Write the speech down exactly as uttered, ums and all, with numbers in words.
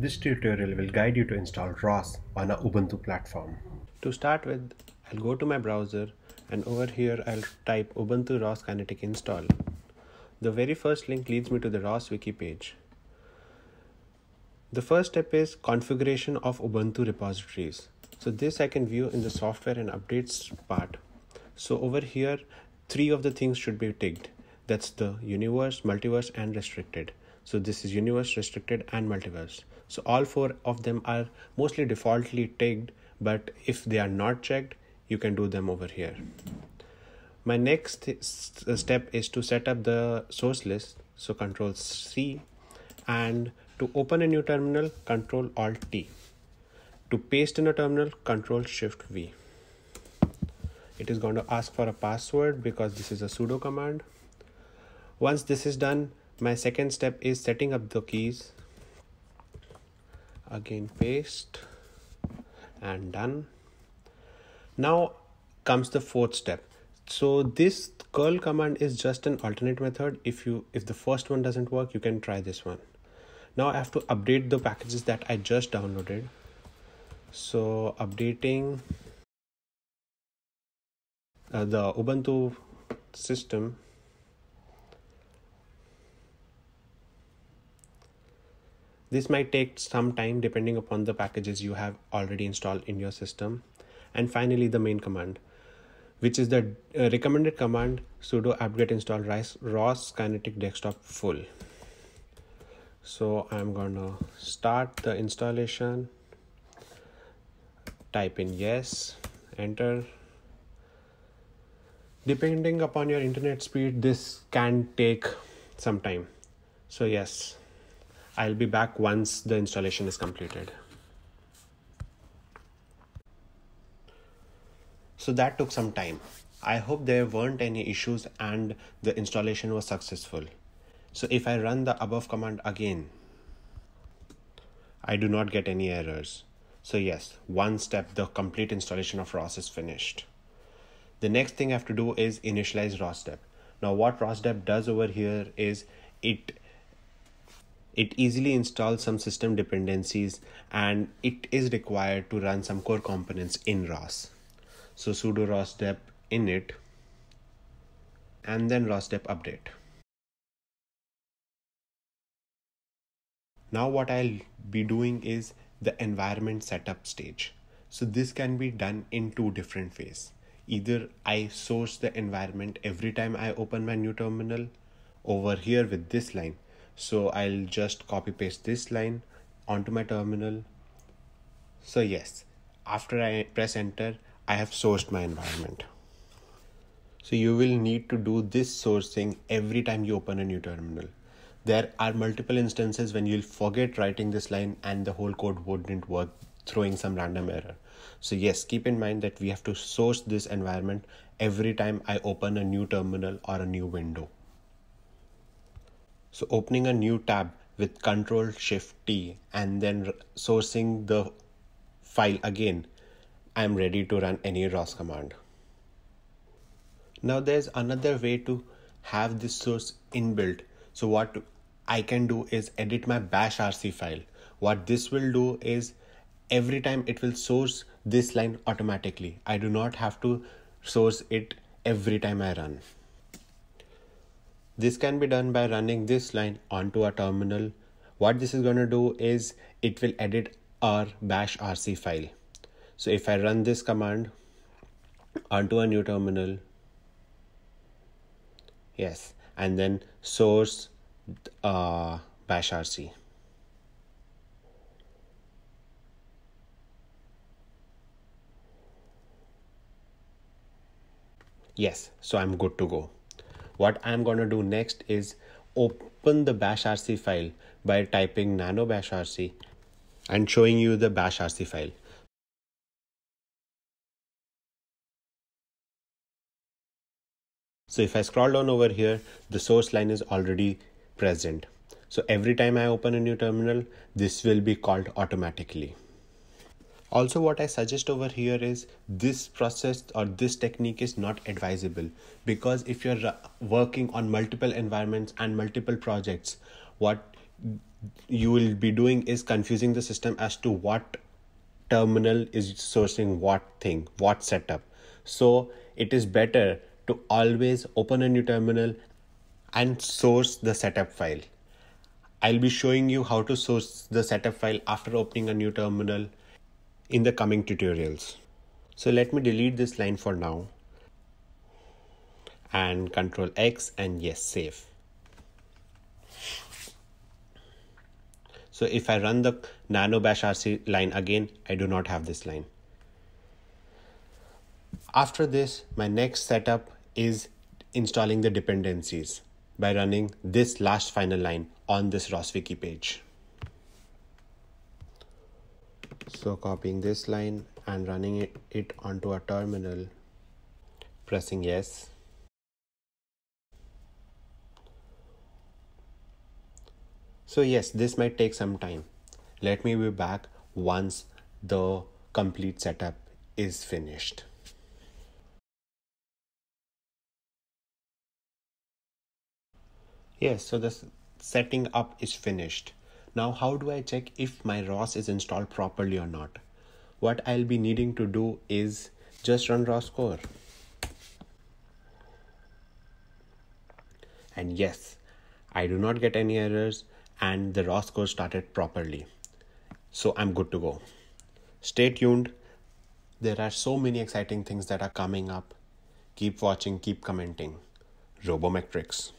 This tutorial will guide you to install R O S on a Ubuntu platform. To start with, I'll go to my browser and over here I'll type Ubuntu R O S Kinetic install. The very first link leads me to the R O S wiki page. The first step is configuration of Ubuntu repositories. So this I can view in the software and updates part. So over here, three of the things should be ticked. That's the universe, multiverse, and restricted. So this is universe, restricted, and multiverse. So all four of them are mostly defaultly ticked, but if they are not checked, you can do them over here. My next step is to set up the source list. So Control C, and to open a new terminal, Control Alt T. To paste in a terminal, Control Shift V. It is going to ask for a password because this is a sudo command. Once this is done, my second step is setting up the keys. Again, paste and done. Now comes the fourth step. So this curl command is just an alternate method. If you if the first one doesn't work, you can try this one. Now I have to update the packages that I just downloaded. So updating uh, the Ubuntu system. This might take some time depending upon the packages you have already installed in your system. And finally, the main command, which is the uh, recommended command, sudo apt-get install R O S Kinetic desktop full. So I'm gonna start the installation, type in yes, enter. Depending upon your internet speed, this can take some time. So yes, I'll be back once the installation is completed. So that took some time. I hope there weren't any issues and the installation was successful. So if I run the above command again, I do not get any errors. So yes, one step, the complete installation of R O S is finished. The next thing I have to do is initialize ROSDEP. Now what ROSDEP does over here is it It easily installs some system dependencies and it is required to run some core components in R O S. So sudo rosdep init and then rosdep update. Now what I'll be doing is the environment setup stage. So this can be done in two different ways. Either I source the environment every time I open my new terminal over here with this line. So I'll just copy paste this line onto my terminal. So yes, after I press enter, I have sourced my environment. So you will need to do this sourcing every time you open a new terminal. There are multiple instances when you'll forget writing this line and the whole code wouldn't work, throwing some random error. So yes, keep in mind that we have to source this environment every time I open a new terminal or a new window. So opening a new tab with Control Shift T and then sourcing the file again, I'm ready to run any R O S command. Now there's another way to have this source inbuilt. So what I can do is edit my bashrc file. What this will do is every time it will source this line automatically. I do not have to source it every time I run. This can be done by running this line onto a terminal. What this is going to do is it will edit our bashrc file. So if I run this command onto a new terminal, yes, and then source uh, bashrc. Yes, so I'm good to go. What I'm going to do next is open the bashrc file by typing nano bashrc and showing you the bashrc file. So if I scroll down over here, the source line is already present. So every time I open a new terminal, this will be called automatically. Also, what I suggest over here is this process or this technique is not advisable, because if you're working on multiple environments and multiple projects, what you will be doing is confusing the system as to what terminal is sourcing what thing, what setup. So it is better to always open a new terminal and source the setup file. I'll be showing you how to source the setup file after opening a new terminal in the coming tutorials. So let me delete this line for now and Control X and yes, save. So if I run the nano bashrc line again, I do not have this line. After this, my next setup is installing the dependencies by running this last final line on this R O S wiki page. So copying this line and running it, it onto a terminal, pressing yes. So yes, this might take some time. Let me be back once the complete setup is finished. Yes, so the setting up is finished. Now, how do I check if my R O S is installed properly or not? What I'll be needing to do is just run ROSCore. And yes, I do not get any errors and the ROSCore started properly. So I'm good to go. Stay tuned. There are so many exciting things that are coming up. Keep watching, keep commenting. Robomechtrix.